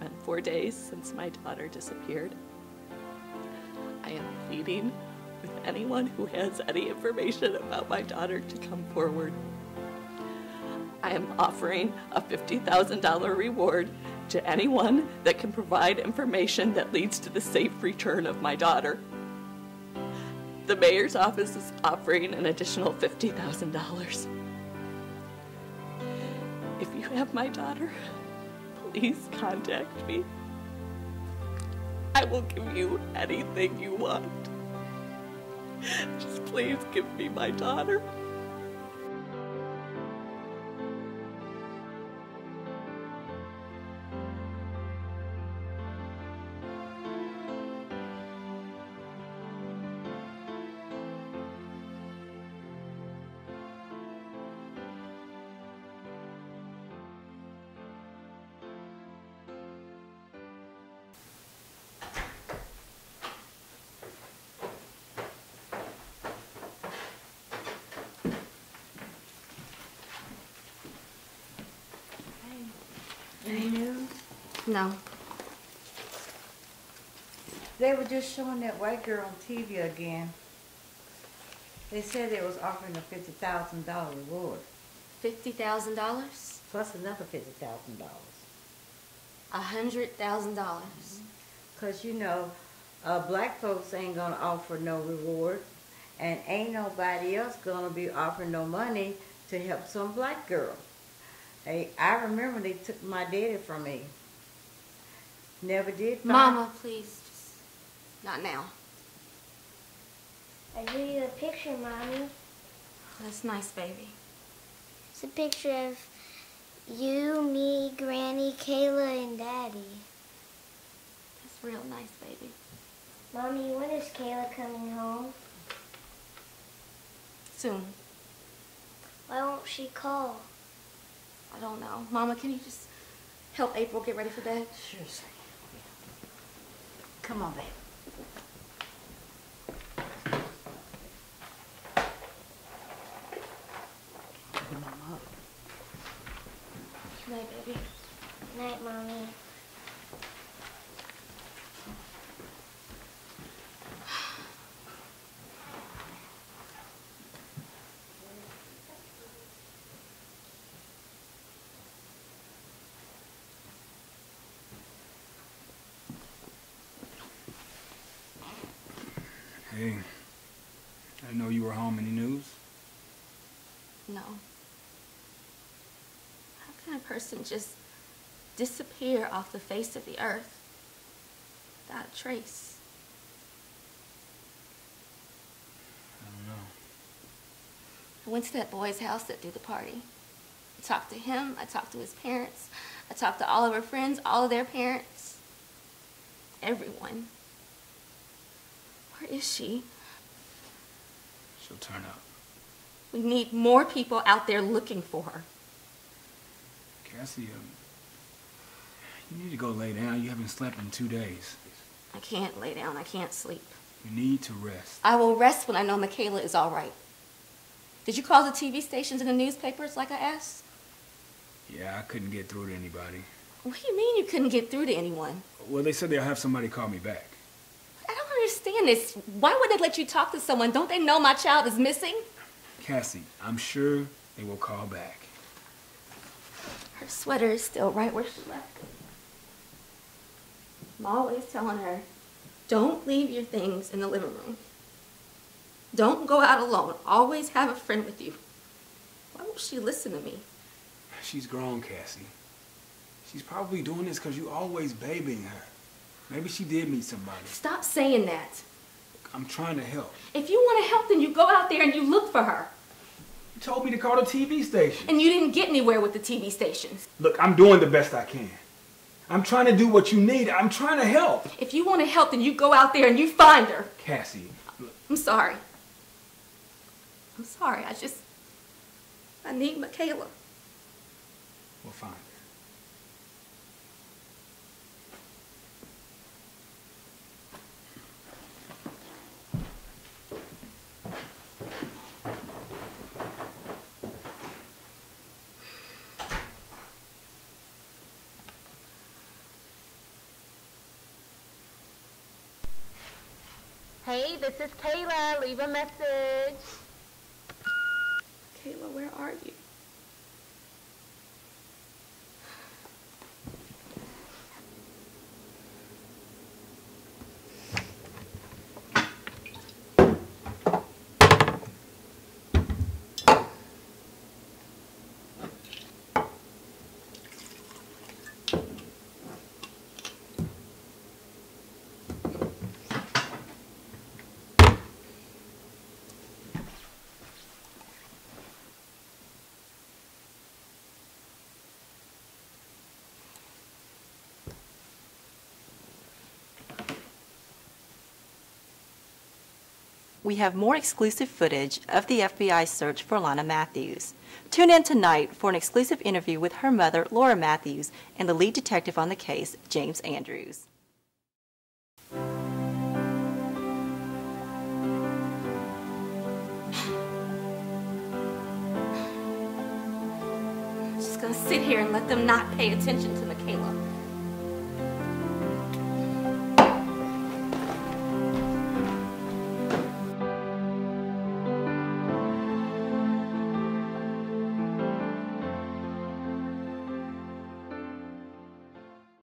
been 4 days since my daughter disappeared. I am pleading with anyone who has any information about my daughter to come forward. I am offering a $50,000 reward to anyone that can provide information that leads to the safe return of my daughter. The mayor's office is offering an additional $50,000. If you have my daughter, please contact me. I will give you anything you want. Just please give me my daughter. No. They were just showing that white girl on TV again. They said they was offering a $50,000 reward. $50,000? Plus another $50,000. $100,000. 'Cause you know, black folks ain't gonna offer no reward, and ain't nobody else gonna be offering no money to help some black girl. I remember they took my daddy from me. Never did. Mama, please, just not now. I drew you a picture, Mommy. That's nice, baby. It's a picture of you, me, Granny, Kayla, and Daddy. That's real nice, baby. Mommy, when is Kayla coming home? Soon. Why won't she call? I don't know. Mama, can you just help April get ready for bed? Sure. Come on, babe. Good night, baby. Good night, Mommy. Hey, I know you were home. Any news? No. How can a person just disappear off the face of the earth without a trace? I don't know. I went to that boy's house that threw the party. I talked to him. I talked to his parents. I talked to all of her friends, all of their parents. Everyone. Where is she? She'll turn up. We need more people out there looking for her. Cassie, you need to go lay down. You haven't slept in 2 days. I can't lay down. I can't sleep. You need to rest. I will rest when I know Michaela is all right. Did you call the TV stations and the newspapers like I asked? Yeah, I couldn't get through to anybody. What do you mean you couldn't get through to anyone? Well, they said they'll have somebody call me back. Understand this. Why would they let you talk to someone? Don't they know my child is missing? Cassie, I'm sure they will call back. Her sweater is still right where she left it. I'm always telling her, don't leave your things in the living room. Don't go out alone. Always have a friend with you. Why won't she listen to me? She's grown, Cassie. She's probably doing this because you're always babying her. Maybe she did meet somebody. Stop saying that. I'm trying to help. If you want to help, then you go out there and you look for her. You told me to call the TV station. And you didn't get anywhere with the TV stations. Look, I'm doing the best I can. I'm trying to do what you need. I'm trying to help. If you want to help, then you go out there and you find her. Cassie, look. I'm sorry. I'm sorry. I need Michaela. We'll find her. Hey, this is Kayla. Leave a message. Kayla, where are you? We have more exclusive footage of the FBI's search for Lana Matthews. Tune in tonight for an exclusive interview with her mother, Laura Matthews, and the lead detective on the case, James Andrews. I'm just gonna sit here and let them not pay attention to Michaela.